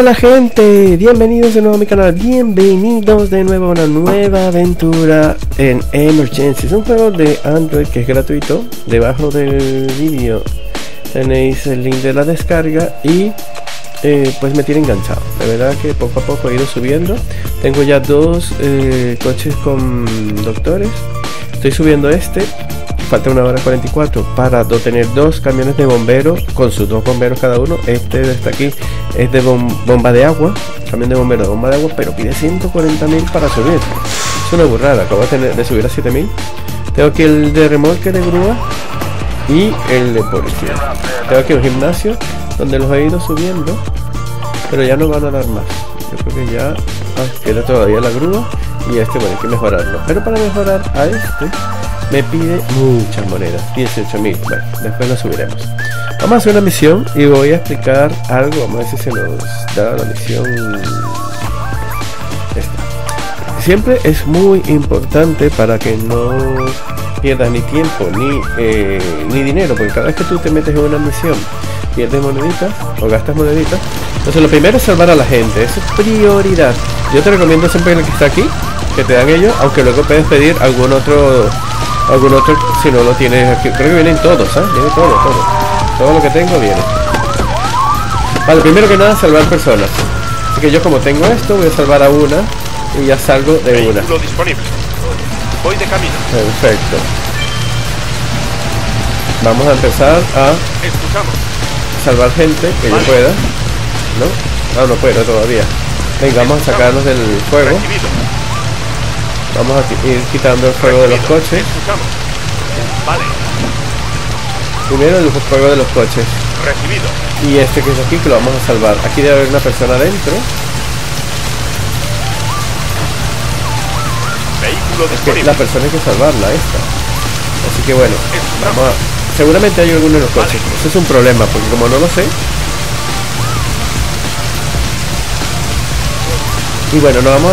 Hola gente, bienvenidos de nuevo a mi canal, bienvenidos de nuevo a una nueva aventura en Emergency. Es un juego de Android que es gratuito. Debajo del vídeo tenéis el link de la descarga y pues me tiene enganchado. La verdad que poco a poco he ido subiendo. Tengo ya dos coches con doctores. Estoy subiendo este. Falta 1 hora 44 para tener dos camiones de bomberos con sus dos bomberos cada uno. Este de hasta aquí es de bomba de agua, camión de bomberos de bomba de agua, pero pide 140.000 para subir. Es una burrada. Acabo de subir a 7.000. Tengo aquí el de remolque de grúa y el de policía. Tengo aquí un gimnasio donde los he ido subiendo, pero ya no van a dar más. Yo creo que ya queda todavía la grúa y este, bueno, hay que mejorarlo, pero para mejorar a este me pide muchas monedas, 18.000. Bueno, después lo subiremos. Vamos a hacer una misión y voy a explicar algo. Vamos a ver si se nos da la misión. Esta siempre es muy importante para que no pierdas ni tiempo ni dinero, porque cada vez que tú te metes en una misión pierdes moneditas o gastas moneditas. Entonces lo primero es salvar a la gente, eso es prioridad. Yo te recomiendo siempre el que está aquí, que te dan ellos, aunque luego puedes pedir algún otro si no lo tienes aquí. Creo que vienen todos, ¿eh? Viene todo lo que tengo viene. Vale, primero que nada, salvar personas. Así que yo, como tengo esto, voy a salvar a una y ya salgo de una. Disponible. Voy de camino. Perfecto. Vamos a empezar a salvar gente que yo pueda. No, no puedo todavía. Venga, vamos a sacarnos del fuego. Vamos a ir quitando el fuego de los coches. Vale. Primero el fuego de los coches. Recibido. Y este que es aquí, que lo vamos a salvar. Aquí debe haber una persona dentro. Es que la persona hay que salvarla, esta. Así que bueno, vamos a... Seguramente hay alguno en los coches. Vale. Eso es un problema, porque como no lo sé... Y bueno, nos vamos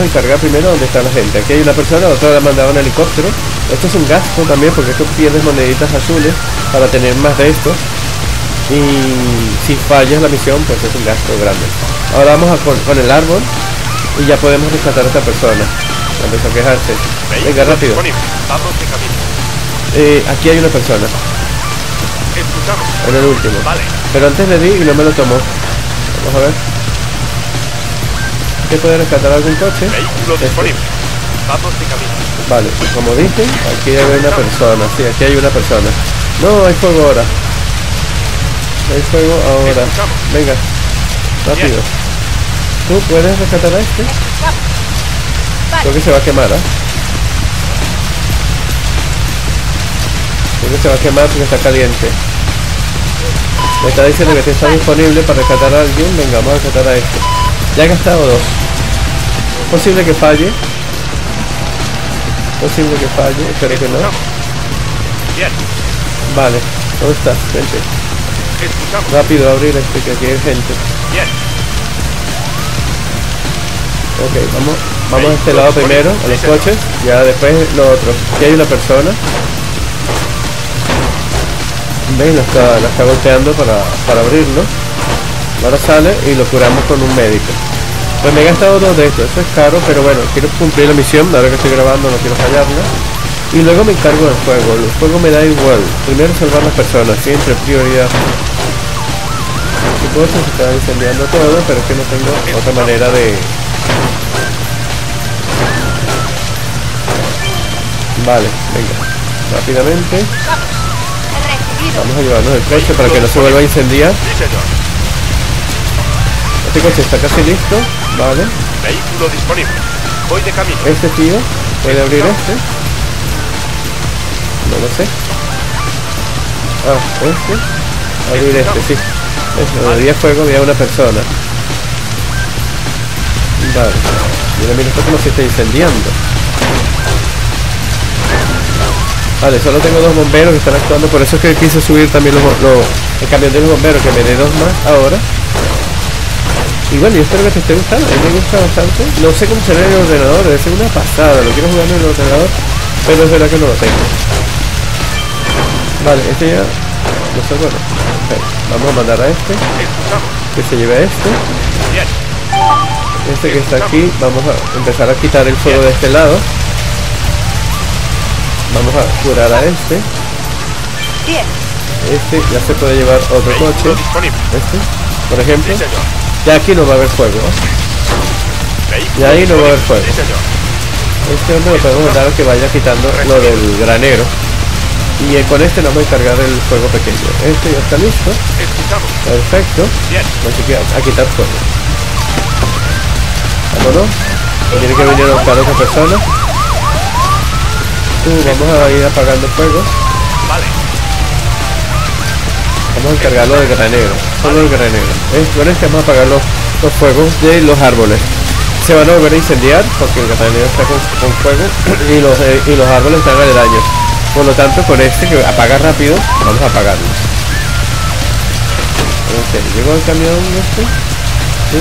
a encargar primero donde está la gente. Aquí hay una persona, otra la mandaba en helicóptero. Esto es un gasto también, porque esto pierdes moneditas azules para tener más de estos. Y si fallas la misión, pues es un gasto grande. Ahora vamos con el árbol y ya podemos rescatar a esta persona. Empezó a quejarse. Venga, rápido. Aquí hay una persona. En el último. Pero antes le di y no me lo tomó. Vamos a ver. Poder rescatar algún coche. Vehículo disponible. Vamos de camino. Vale, como dicen, aquí hay una persona. Sí, aquí hay una persona. No, hay fuego ahora. Hay fuego ahora. Venga, rápido. ¿Tú puedes rescatar a este? Creo que se va a quemar, ¿eh? Creo que se va a quemar porque está caliente. Me está diciendo que está disponible para rescatar a alguien. Venga, vamos a rescatar a este. Ya he gastado dos. Posible que falle. Posible que falle, espero que no. Vale, ¿dónde estás? Vente. Rápido, abrir este, que aquí hay gente. Ok, vamos a este lado primero, a los coches, ya después los otros. Aquí hay una persona. Veis, la está golpeando para abrirlo. Ahora sale y lo curamos con un médico. Pues me he gastado dos de estos, eso es caro, pero bueno, quiero cumplir la misión. Ahora que estoy grabando no quiero fallarla. Y luego me encargo del fuego. El fuego me da igual. Primero salvar las personas, siempre prioridad. Supongo que se está incendiando todo, pero es que no tengo otra manera de... Vale, venga, rápidamente. Vamos a llevarnos el coche para que no se vuelva a incendiar. Este coche está casi listo, vale. Vehículo disponible. Voy de camino. Este tío puede abrir este. No lo sé. Ah, este. Abrir este, sí. Eso, había fuego, había una persona. Vale. Mira, mira, esto como se está incendiando. Vale, solo tengo dos bomberos que están actuando, por eso es que quise subir también el camión de los bomberos, que me dé dos más ahora. Y bueno, yo espero que te esté gustando, a mí me gusta bastante. No sé cómo será el ordenador, debe ser una pasada, lo quiero jugar en el ordenador, pero es verdad que no lo tengo. Vale, este ya... no sé, bueno, okay, vamos a mandar a este. que se lleve este. Este que está aquí, vamos a empezar a quitar el fuego de este lado. Vamos a curar a este. Este ya se puede llevar otro coche. Este, por ejemplo. Ya aquí no va a haber fuego. Y ahí no va a haber fuego. Este hombre lo podemos mandar a que vaya quitando lo del granero. Y con este nos va a encargar el fuego pequeño. Este ya está listo. Perfecto. Así que a quitar fuego. Vámonos. Tiene que venir a buscar a otra persona. Vamos a ir apagando fuego. Vamos a encargarlo del granero. Solo el granero. Con este vamos a apagar los fuegos de los árboles. Se van a volver a incendiar porque el granero está con fuego y los árboles están aledaños. Por lo tanto, con este que apaga rápido, vamos a apagarlo. Ok, llegó el camión este. Sí,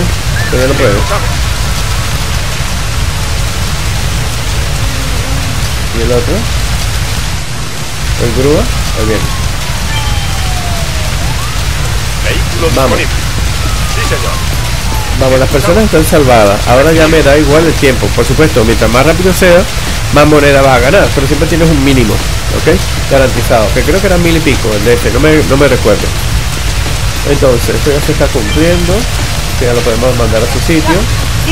pero ya lo pruebo. Y el otro. El grúa. Muy bien. Vamos. Vamos, las personas están salvadas. Ahora ya me da igual el tiempo. Por supuesto, mientras más rápido sea, más moneda vas a ganar, pero siempre tienes un mínimo, ¿ok? Garantizado, que creo que eran 1000 y pico el de este, no me recuerdo. Entonces, esto ya se está cumpliendo, ya lo podemos mandar a su sitio.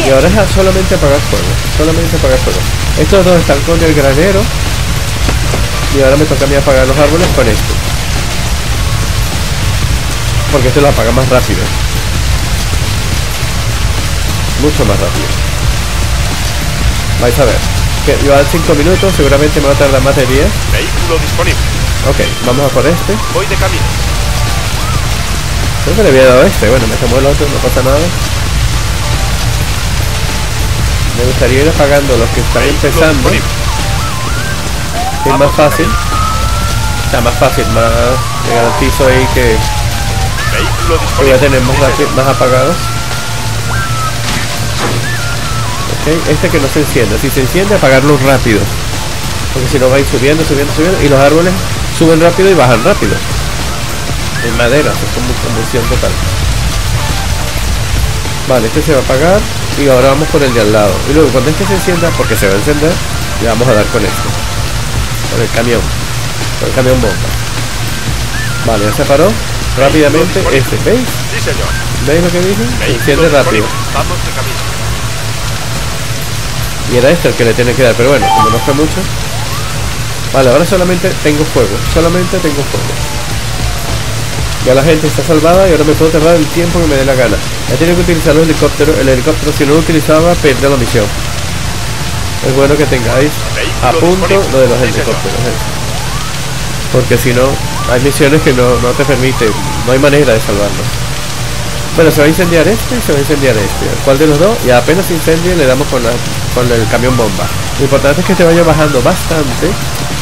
Y ahora es solamente apagar fuego, solamente apagar fuego. Estos dos están con el granero. Y ahora me toca a mí apagar los árboles con esto. Porque este lo apaga más rápido. Mucho más rápido. Vais a ver. Llevan 5 minutos, seguramente me va a tardar más de 10. Vehículo disponible. Ok, vamos a por este. Voy de camino. Creo que le había dado este, bueno, me tomó el otro, no pasa nada. Me gustaría ir apagando los que están empezando. Es más fácil. Está más fácil, más me garantizo ahí que voy a tener más apagados. Este que no se encienda, si se enciende apagarlo rápido, porque si no va a ir subiendo, subiendo, subiendo, y los árboles suben rápido y bajan rápido en madera, es como convulsión total. Vale, este se va a apagar y ahora vamos por el de al lado, y luego cuando este se encienda, porque se va a encender, le vamos a dar con este, con el camión, con el camión bomba. Vale, ya se paró rápidamente este, ¿veis? Sí, señor. ¿Veis lo que dije? Se enciende rápido. Vamos de camino. Y era este el que le tiene que dar, pero bueno, como no fue mucho. Vale, ahora solamente tengo fuego, solamente tengo fuego. Ya la gente está salvada y ahora me puedo tardar el tiempo que me dé la gana. Ya tiene que utilizar los helicópteros, el helicóptero si no lo utilizaba pierde la misión. Es bueno que tengáis a punto lo de los helicópteros, porque si no, hay misiones que no te permiten, no hay manera de salvarlos. Bueno, se va a incendiar este y se va a incendiar este. ¿Cuál de los dos? Y apenas se incendie le damos con el camión bomba. Lo importante es que este vaya bajando bastante,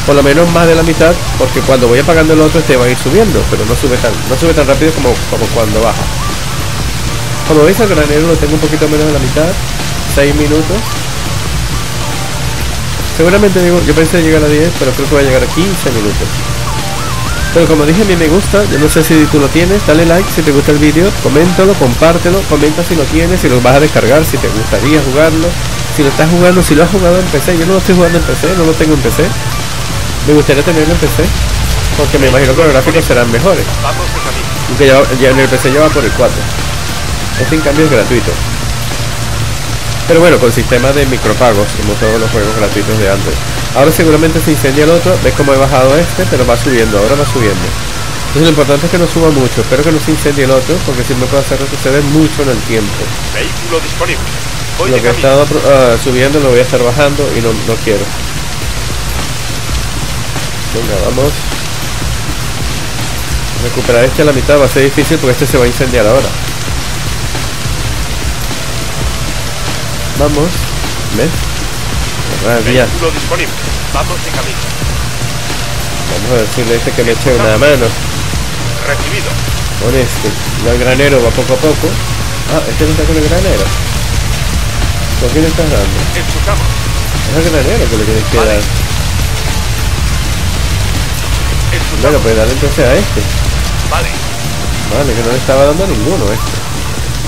por lo menos más de la mitad, porque cuando voy apagando el otro este va a ir subiendo, pero no sube tan rápido como cuando baja. Como veis, el granero lo tengo un poquito menos de la mitad, 6 minutos. Seguramente yo pensé llegar a 10, pero creo que voy a llegar a 15 minutos. Pero como dije, a mí me gusta, yo no sé si tú lo tienes, dale like si te gusta el vídeo, coméntalo, compártelo, comenta si lo tienes, si lo vas a descargar, si te gustaría jugarlo, si lo estás jugando, si lo has jugado en PC, yo no lo estoy jugando en PC, no lo tengo en PC, me gustaría tenerlo en PC, porque me imagino que los gráficos serán mejores, aunque ya en el PC ya va por el 4, este en cambio es gratuito, pero bueno, con sistema de micropagos, como todos los juegos gratuitos de antes. Ahora seguramente se incendia el otro, ves como he bajado este, pero va subiendo, ahora va subiendo. Entonces lo importante es que no suba mucho, espero que no se incendie el otro, porque si me puede hacer retroceder mucho en el tiempo. Vehículo disponible. Voy lo que he estado subiendo lo voy a estar bajando y no quiero. Venga, vamos. Recuperar este a la mitad va a ser difícil porque este se va a incendiar ahora. Vamos. ¿Ves? Vehículo disponible. Vamos de camino. Vamos a decirle a este que me eche una mano. Recibido. Con este. El granero va poco a poco. Ah, este no está con el granero. ¿Con quién le estás dando? Es el granero que le tienes que dar. Bueno, pues dale entonces a este. Vale, que no le estaba dando a ninguno este.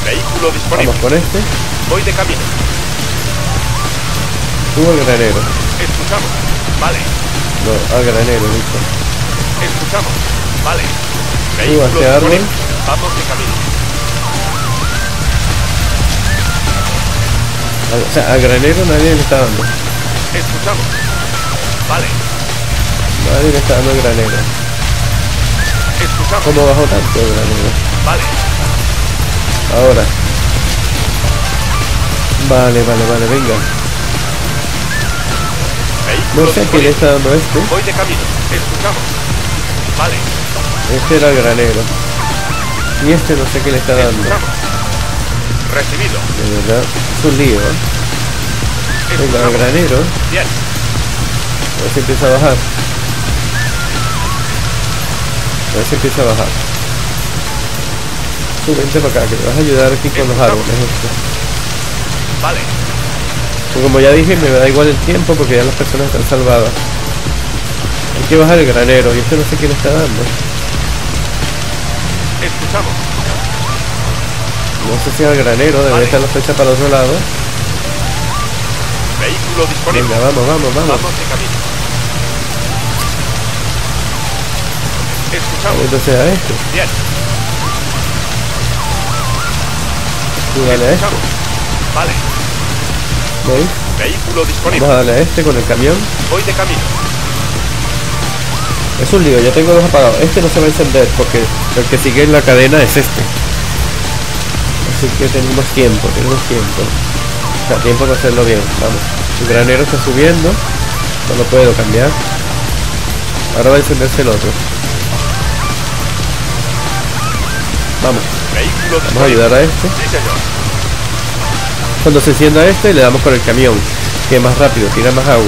Vehículo disponible. Vamos con este. Voy de camino. Subo al granero. Escuchamos. Vale. No, al granero, listo. Escuchamos. Vale. Vehículo disponible. Vamos de camino. O sea, al granero nadie le está dando. Escuchamos. Vale. Nadie le está dando el granero. Escuchamos. ¿Cómo bajó tanto el granero? Vale. Ahora. Vale, venga. No sé quién le está dando este. Voy de camino. Escuchamos. Vale. Este era el granero. Y este no sé qué le está dando. Escuchamos. Recibido. De verdad, es un lío. Venga, al granero. Bien. A ver si empieza a bajar. Tú vente para acá, que me vas a ayudar aquí con los árboles. Vale. Pues como ya dije, me da igual el tiempo porque ya las personas están salvadas. Hay que bajar el granero y este no sé quién está dando. Escuchamos. No sé si al granero, debería estar la flecha para el otro lado. Vehículo disponible. Venga, vamos de camino. Escuchamos. Entonces a este. Bien. Tú dale a este. Vale. ¿Veis? Vehículo disponible. Vamos a darle a este con el camión. Voy de camino. Es un lío, yo tengo dos apagados. Este no se va a encender porque el que sigue en la cadena es este. Así que tenemos tiempo. O sea, tiempo para hacerlo bien, vamos. El granero está subiendo, no lo puedo cambiar. Ahora va a encenderse el otro. Vamos. Vamos a ayudar a este. Cuando se encienda este le damos con el camión, que es más rápido, tira más agua.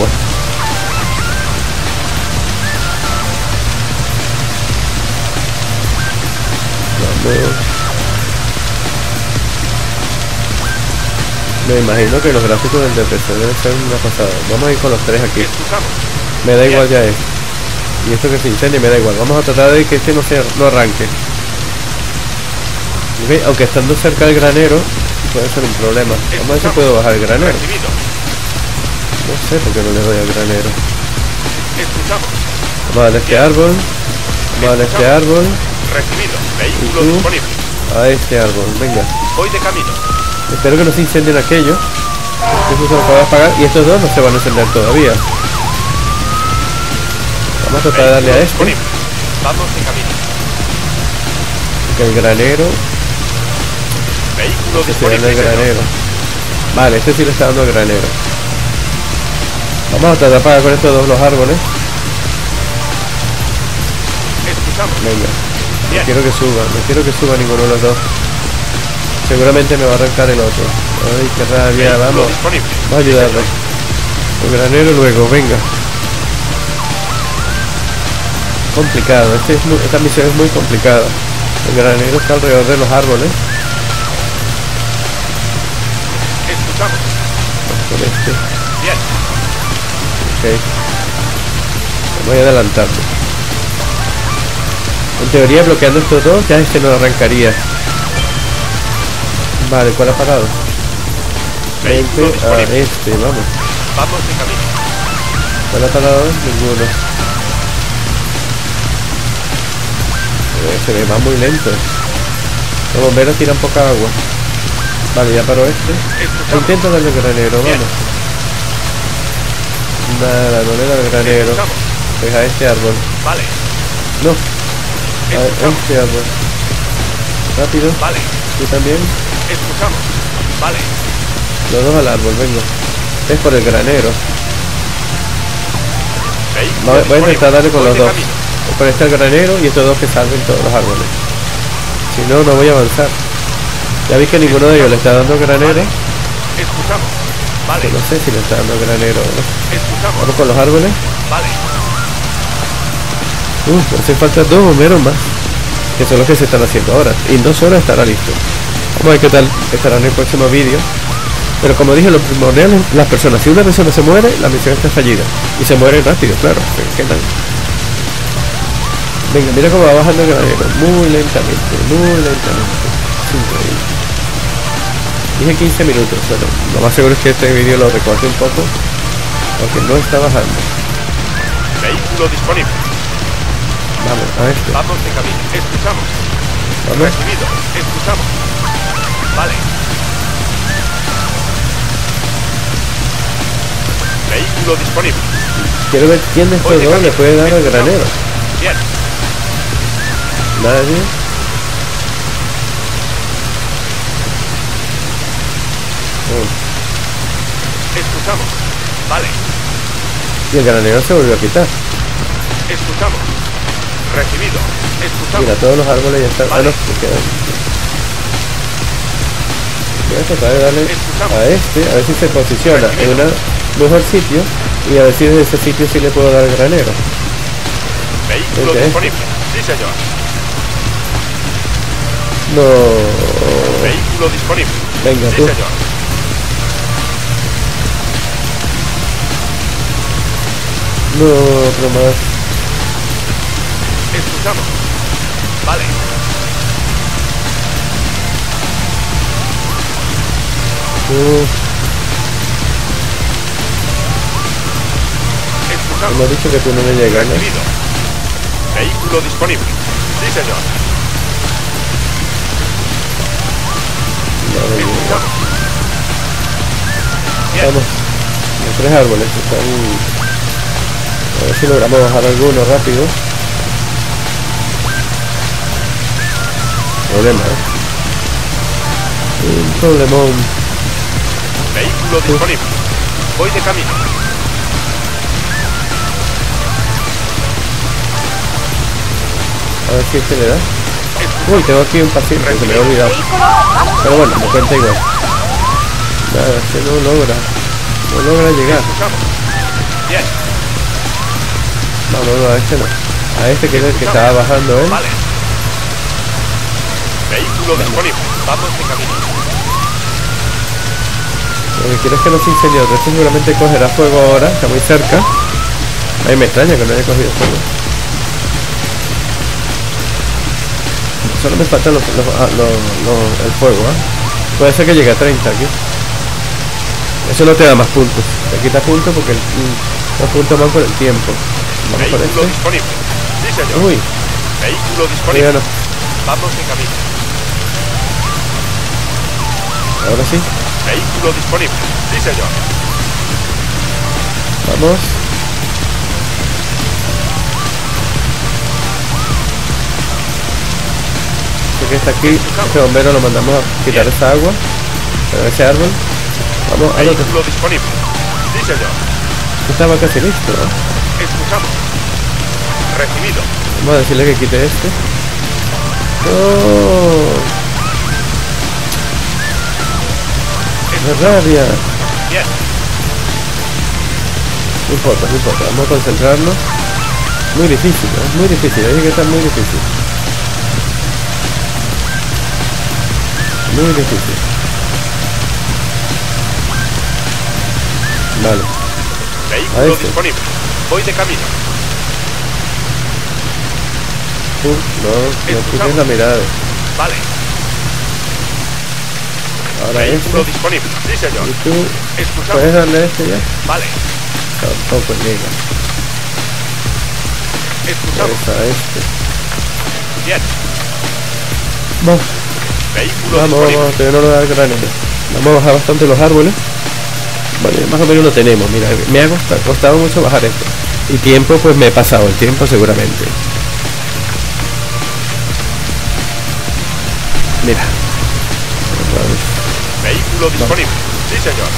Vamos. Me imagino que los gráficos del DPC deben ser una pasada. Vamos a ir con los tres aquí. Me da igual ya esto. Y esto que se incendia me da igual. Vamos a tratar de que este no arranque. Okay. Aunque estando cerca del granero puede ser un problema. Vamos a ver si puedo bajar el granero. No sé por qué no le doy al granero. Vamos a darle a este árbol. Y tú a este árbol. Venga. Voy de camino. Espero que no se incendien aquellos. Eso se los va a apagar. Y estos dos no se van a encender todavía. Vamos a tratar de darle a este. Vamos de camino. Porque el granero. Vehículo que se da el granero. Vale, este sí le está dando el granero. Vamos a tratar de apagar con estos dos los árboles. Venga. No quiero que suba. No quiero que suba ninguno de los dos. Seguramente me va a arrancar el otro. Ay, qué rabia, vamos. Va a ayudarme. El granero luego, venga. Complicado, esta misión es muy complicada. El granero está alrededor de los árboles. Escuchamos. Vamos con este. Bien. Ok. Me voy adelantando. En teoría bloqueando estos dos ya este no arrancaría. Vale, ¿cuál ha parado? Vehículo disponible. A este, vamos. Vamos de camino. ¿Cuál ha parado? Ninguno. Se me va muy lento. Los bomberos tiran poca agua. Vale, ya paró este. Intento darle el granero, vamos. Nada, no le da el granero. Pues a este árbol. Vale. No. A este árbol. Rápido. Vale. Tú también. Escuchamos. Vale. Los dos al árbol, venga. Es por el granero. Voy a intentar darle con los dos. Por este el granero y estos dos que salven todos los árboles. Si no, no voy a avanzar. Ya vi que ninguno de ellos le está dando granero. Escuchamos. Vale. Yo no sé si le está dando granero, ¿no? Escuchamos. Vamos con los árboles. Vale. Hace falta dos bomberos más. Que son los que se están haciendo ahora. Y en 2 horas estará listo. Vamos a ver qué tal estará en el próximo vídeo. Pero como dije, lo primordial es las personas. Si una persona se muere, la misión está fallida. Y se muere rápido, claro. ¿Qué tal? Venga, mira cómo va bajando el granero. Muy lentamente. Es increíble. Dije 15 minutos, bueno, lo más seguro es que este vídeo lo recorte un poco, porque no está bajando. Vehículo disponible. Vamos, a ver. Vamos de camino, escuchamos. ¿Vamos? Recibido, escuchamos. Vale. Vehículo disponible. Quiero ver quién de estos dos le puede dar al granero. Bien. Nadie. Escuchamos, vale. Y el granero se volvió a quitar. Escuchamos, recibido, escuchamos. Mira, todos los árboles ya están. Vale. Ah, no, quedan. Voy a tratar de darle a este, a ver si se posiciona recibido. En un mejor sitio. Y a ver si desde ese sitio sí le puedo dar el granero. Vehículo disponible, sí señor. No. Vehículo disponible. Venga, sí, tú. Señor. No, otro más. Escuchamos. Vale. Escuchamos. Me ha dicho que tú no me llegas, ¿no? Vehículo disponible. Sí, señor. Vale. Escuchamos. Vamos. Los tres árboles están... A ver si logramos bajar alguno rápido. Problema, ¿eh? Un problemón. Vehículo disponible. Voy de camino. A ver si este le da. Uy, tengo aquí un paciente que me he olvidado. Pero bueno, me cuenta igual. Nada, es que no logra. No logra llegar. Bien. No, no, a este no. A este que es el que estaba bajando, ¿eh? Vale. Vehículo disponible. Vamos de camino. Lo que quiero es que no se incendie otro. Este seguramente cogerá fuego ahora. Está muy cerca. Ay, me extraña que no haya cogido fuego. Solo me falta el fuego, ¿eh? Puede ser que llegue a 30 aquí. Eso no te da más puntos. Te quita puntos porque los puntos van por el tiempo. Vehículo disponible. Sí, señor. Uy. Vehículo disponible. Oiga, no. Vamos en camino. Ahora sí. Vehículo disponible. Sí, señor. Vamos. Creo que está aquí. Este bombero lo mandamos a quitar esa agua. Pero ese árbol. Vamos al otro. Vehículo disponible. Sí, señor. Estaba casi listo, ¿no? Escuchamos. Recibido. Vamos a decirle que quite este. ¡Oh! ¡Qué rabia! Bien. No importa, no importa. Vamos a concentrarnos. Muy difícil, ¿eh? Muy difícil. Hay que estar muy difícil. Muy difícil. Vale. Vehículo disponible. Voy de camino. No, no tienes la mirada. Vale. Ahora vehículo este. Disponible. Sí, señor. ¿Y tú? Escuchamos. ¿Puedes darle este ya? Vale. Tampoco llega. Escuchamos. Pues a este. Bien. Vamos. Vehículo disponible. Vamos, todavía no lo da el granero. Vamos a bajar bastante los árboles. Vale, más o menos lo tenemos. Mira, me ha costado mucho bajar esto. Y tiempo, pues me he pasado el tiempo seguramente. Mira. Vehículo disponible. Sí, señor.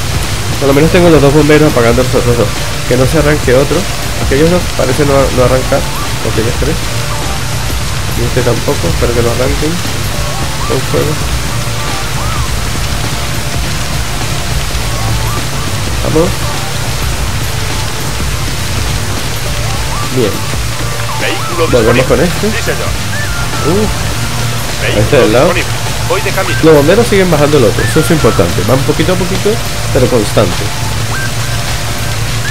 Por lo menos tengo los dos bomberos apagando los otros dos. Que no se arranque otro. Aquellos dos parece no arrancar. Porque ya tres. Y este tampoco. Espero que lo arranquen. Con fuego. Vamos. Bien. Vehículo volvemos con este. Sí, señor. Este del lado. Voy de camino. Los bomberos siguen bajando el otro, eso es importante. Van poquito a poquito, pero constante.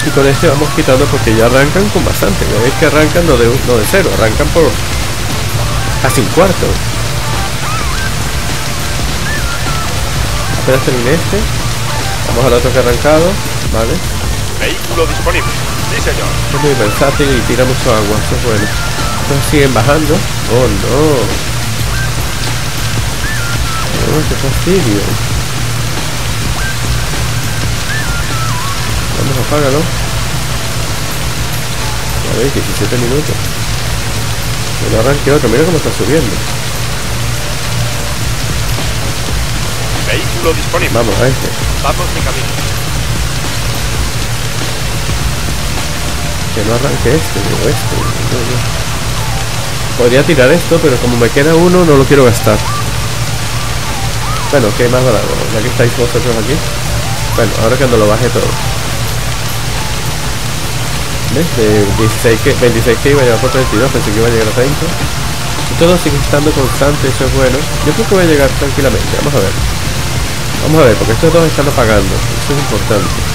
Y con este vamos quitando porque ya arrancan con bastante. Ya veis que arrancan no de cero, arrancan por casi un cuarto. Voy a hacer en este. Vamos al otro que ha arrancado. Vale. Vehículo disponible. Sí, señor. Es muy versátil y tira mucho agua. Eso es bueno. Entonces siguen bajando. Oh, no. Oh, qué fastidio. Vamos, apágalo. A ver, 17 minutos. Bueno, arranque otro. Mira cómo está subiendo. Vehículo disponible. Vamos a este. Vamos de camino. Que no arranque este, digo este. Podría tirar esto, pero como me queda uno, no lo quiero gastar. Bueno, que hay más barato, ya que estáis vosotros aquí. Bueno, ahora cuando lo baje todo. ¿Ves? De 26K iba a llegar por 32, pensé que iba a llegar a 30. Y todo sigue estando constante, eso es bueno. Yo creo que voy a llegar tranquilamente, vamos a ver. Vamos a ver, porque estos dos están apagando, eso es importante.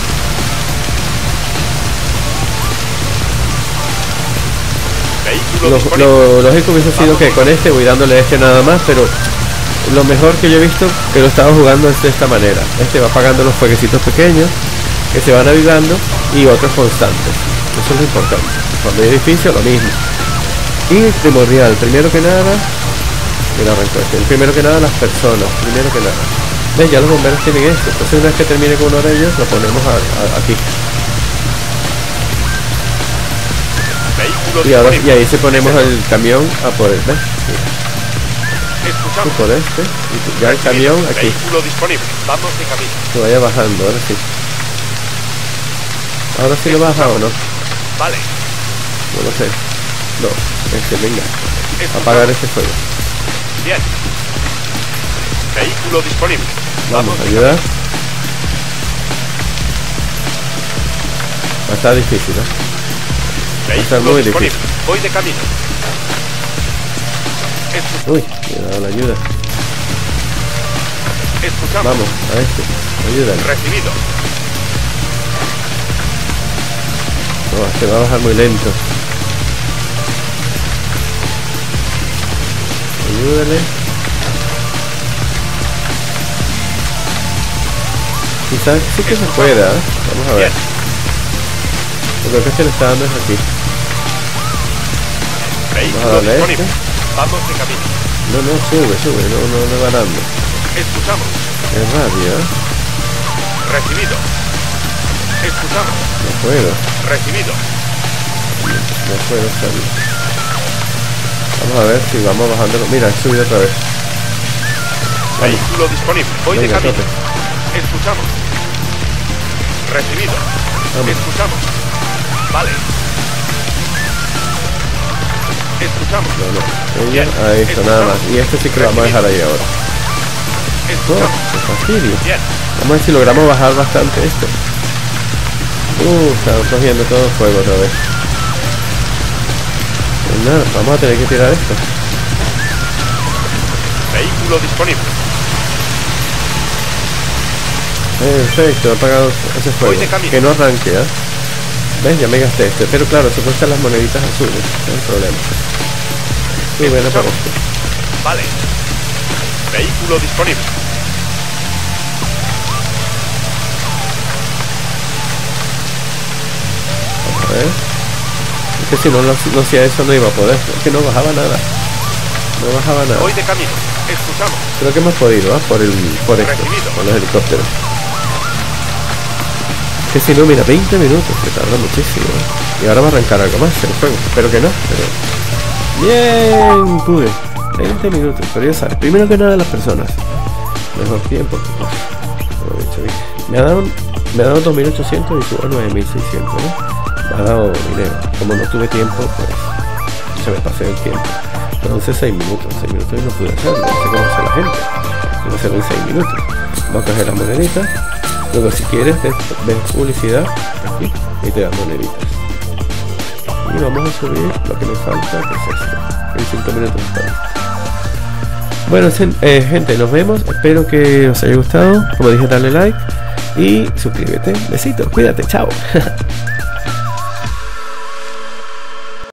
Lo lógico hubiese sido que con este voy dándole este nada más, pero... Lo mejor que yo he visto que lo estaba jugando es de esta manera. Este va apagando los fueguecitos pequeños que se van avivando y otros constantes. Eso es lo importante. Cuando hay edificio, lo mismo. Y primordial, primero que nada, mira, primero que nada las personas, primero que nada. ¿Ves? Ya los bomberos tienen esto. Entonces una vez que termine con uno de ellos, lo ponemos aquí. Y ahora y ahí se ponemos el camión a por él. ¿Ves? Tú por este y ya el camión aquí. Vehículo disponible. Vamos de camino. Que vaya bajando, ahora sí. Ahora sí lo baja o no. Vale. No lo sé. No, este, venga. Apagar este fuego. Bien. Vehículo disponible. Vamos a ayudar. Va a estar difícil, ¿eh? Va a estar muy difícil. Voy de camino. Uy, me ha dado la ayuda. Escuchamos. Vamos, a este. Ayúdame. Recibido. No, este va a bajar muy lento. Ayúdale. Quizás sí que se pueda, ¿eh? Vamos a ver. Lo que se le está dando es aquí. Vamos a darle a este. Vamos de camino. No, no, sube, sube, no va dando. Escuchamos. Es radio, ¿eh? Recibido. Escuchamos. No puedo. Recibido. No puedo salir. Vamos a ver si vamos bajando. Mira, he subido otra vez. Vehículo disponible. Voy de camino. Escuchamos. Recibido. Vamos. Escuchamos. Vale. Escuchamos. No, no. Ella, ahí está, nada más. Y este sí que lo vamos a dejar ahí ahora. Escuchamos. Oh, qué fastidio. Bien. Vamos a ver si logramos bajar bastante esto. Estamos cogiendo todo el fuego otra vez. Pues nada, vamos a tener que tirar esto. Vehículo disponible. Perfecto, ha apagado ese fuego. Que no arranque, ¿eh? ¿Ves? Ya me gasté este, pero claro, se cuestan las moneditas azules, no hay problema. Y bueno, para esto. Vale. Vehículo disponible. A ver. Es que si no hacía eso no iba a poder. Es que no bajaba nada. No bajaba nada. Voy de camino. Escuchamos. Creo que hemos podido, ¿eh? Por esto, con los helicópteros. Que se ilumina 20 minutos, que tarda muchísimo. Y ahora va a arrancar algo más el fuego. Espero que no, pero... Bien, pude. 20 minutos, pero ya sabes. Primero que nada las personas. Mejor tiempo. Me ha dado 2.800 y subo a 9.600, ¿no? Me ha dado dinero. Como no tuve tiempo, pues... Se me pasó el tiempo. Entonces 6 minutos. 6 minutos y no pude hacerlo. No sé cómo hace la gente. Quiero hacerlo en 6 minutos. Voy a coger las moneditas. Luego si quieres ves publicidad aquí y te dan moneditas. Y vamos a subir lo que me falta, que es esto. En 5 minutos está listo. Bueno, gente, nos vemos. Espero que os haya gustado. Como dije, dale like y suscríbete. Besitos, cuídate, chao.